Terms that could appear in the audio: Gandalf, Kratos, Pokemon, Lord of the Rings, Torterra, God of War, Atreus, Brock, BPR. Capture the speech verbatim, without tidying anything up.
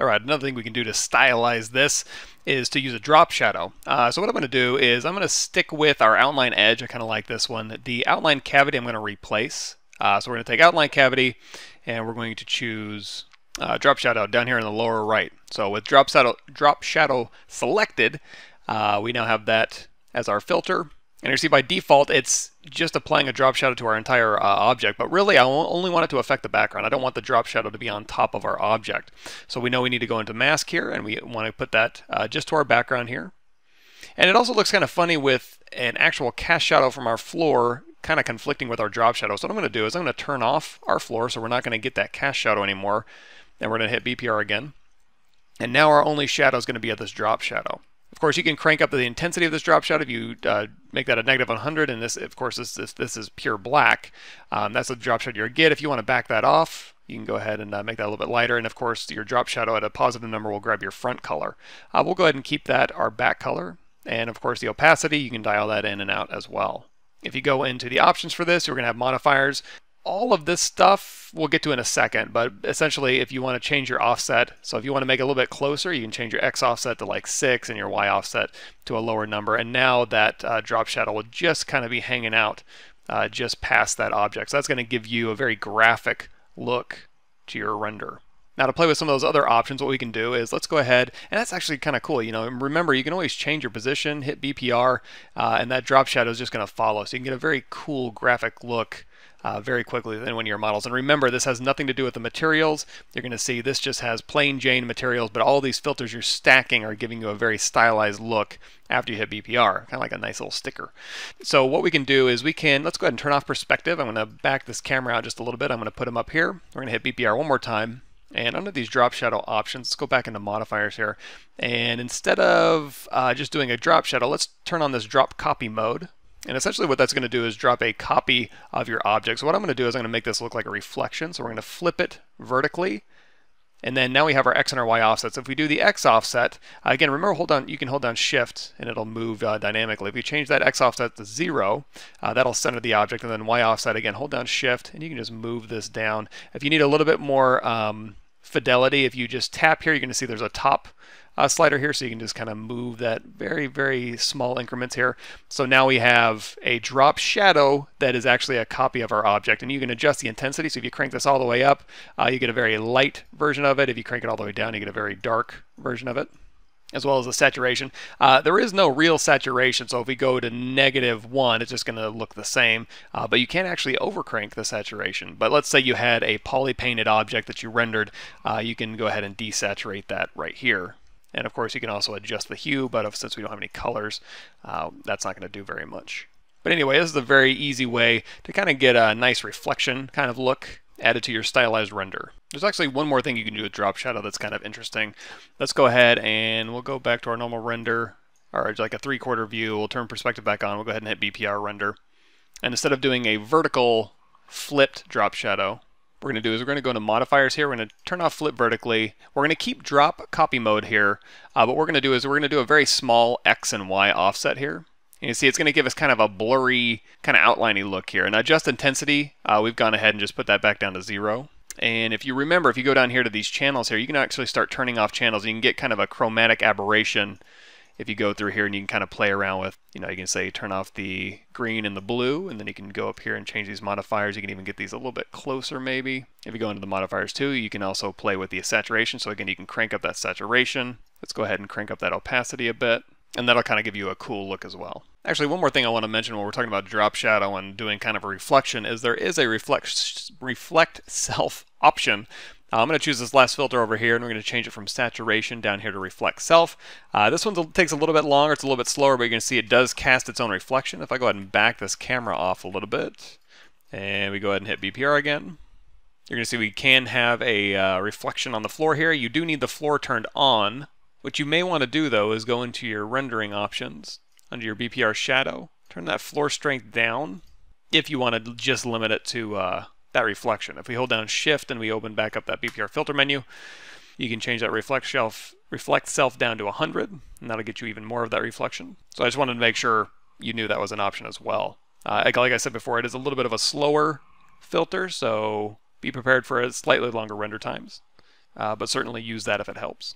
All right, another thing we can do to stylize this is to use a drop shadow. Uh, so what I'm going to do is I'm going to stick with our outline edge. I kind of like this one. The outline cavity I'm going to replace. Uh, so we're going to take outline cavity and we're going to choose uh, drop shadow down here in the lower right. So with drop shadow, drop shadow selected, uh, we now have that as our filter. And you see by default, it's just applying a drop shadow to our entire uh, object, but really I only want it to affect the background. I don't want the drop shadow to be on top of our object. So we know we need to go into mask here, and we want to put that uh, just to our background here. And it also looks kind of funny with an actual cast shadow from our floor kind of conflicting with our drop shadow. So what I'm going to do is I'm going to turn off our floor, so we're not going to get that cast shadow anymore. And we're going to hit B P R again. And now our only shadow is going to be at this drop shadow. Of course, you can crank up the intensity of this drop shadow if you uh, make that a negative one hundred, and this, of course, this, this, this is pure black. Um, that's the drop shadow you're going to get. If you want to back that off, you can go ahead and uh, make that a little bit lighter, and of course, your drop shadow at a positive number will grab your front color. Uh, we'll go ahead and keep that our back color, and of course, the opacity, you can dial that in and out as well. If you go into the options for this, you're going to have modifiers. All of this stuff we'll get to in a second, but essentially if you want to change your offset, so if you want to make it a little bit closer, you can change your X offset to like six and your Y offset to a lower number, and now that uh, drop shadow will just kind of be hanging out uh, just past that object. So that's going to give you a very graphic look to your render. Now to play with some of those other options, what we can do is let's go ahead, and that's actually kind of cool, you know, remember you can always change your position, hit B P R, uh, and that drop shadow is just going to follow. So you can get a very cool graphic look uh, very quickly than one of your models. And remember, this has nothing to do with the materials. You're going to see this just has plain Jane materials, but all these filters you're stacking are giving you a very stylized look after you hit B P R, kind of like a nice little sticker. So what we can do is we can, let's go ahead and turn off perspective. I'm going to back this camera out just a little bit. I'm going to put them up here. We're going to hit B P R one more time. And under these drop shadow options, let's go back into modifiers here. And instead of uh, just doing a drop shadow, let's turn on this drop copy mode. And essentially what that's going to do is drop a copy of your object. So what I'm going to do is I'm going to make this look like a reflection. So we're going to flip it vertically. And then now we have our X and our Y offsets. So if we do the X offset, again, remember, hold down, you can hold down shift and it'll move uh, dynamically. If you change that X offset to zero, uh, that'll center the object. And then Y offset, again, hold down shift and you can just move this down. If you need a little bit more um, fidelity, if you just tap here, you're going to see there's a top uh, slider here. So you can just kind of move that very, very small increments here. So now we have a drop shadow that is actually a copy of our object, and you can adjust the intensity. So if you crank this all the way up, uh, you get a very light version of it. If you crank it all the way down, you get a very dark version of it, as well as the saturation. Uh, there is no real saturation, so if we go to negative one, it's just going to look the same, uh, but you can't actually overcrank the saturation. But let's say you had a poly painted object that you rendered, uh, you can go ahead and desaturate that right here. And of course you can also adjust the hue, but if, since we don't have any colors, uh, that's not going to do very much. But anyway, this is a very easy way to kind of get a nice reflection kind of look added to your stylized render. There's actually one more thing you can do with drop shadow that's kind of interesting. Let's go ahead and we'll go back to our normal render, or like a three quarter view. We'll turn perspective back on. We'll go ahead and hit B P R render. And instead of doing a vertical flipped drop shadow, what we're going to do is we're going to go into modifiers here. We're going to turn off flip vertically. We're going to keep drop copy mode here. Uh, but what we're going to do is we're going to do a very small X and Y offset here. And you see it's going to give us kind of a blurry, kind of outliney look here. And adjust intensity, uh, we've gone ahead and just put that back down to zero. And if you remember, if you go down here to these channels here, you can actually start turning off channels. You can get kind of a chromatic aberration if you go through here, and you can kind of play around with, you know, you can say turn off the green and the blue, and then you can go up here and change these modifiers. You can even get these a little bit closer maybe. If you go into the modifiers too, you can also play with the saturation. So again, you can crank up that saturation. Let's go ahead and crank up that opacity a bit. And that'll kind of give you a cool look as well. Actually, one more thing I want to mention when we're talking about drop shadow and doing kind of a reflection is there is a reflect, reflect self option. Uh, I'm going to choose this last filter over here, and we're going to change it from saturation down here to reflect self. Uh, this one takes a little bit longer. It's a little bit slower, but you can see it does cast its own reflection. If I go ahead and back this camera off a little bit, and we go ahead and hit B P R again, you're going to see we can have a uh, reflection on the floor here. You do need the floor turned on. What you may want to do, though, is go into your rendering options, under your B P R shadow, turn that floor strength down if you want to just limit it to uh, that reflection. If we hold down shift and we open back up that B P R filter menu, you can change that reflect self, reflect self down to one hundred, and that'll get you even more of that reflection. So I just wanted to make sure you knew that was an option as well. Uh, like I said before, it is a little bit of a slower filter, so be prepared for a slightly longer render times. uh, but certainly use that if it helps.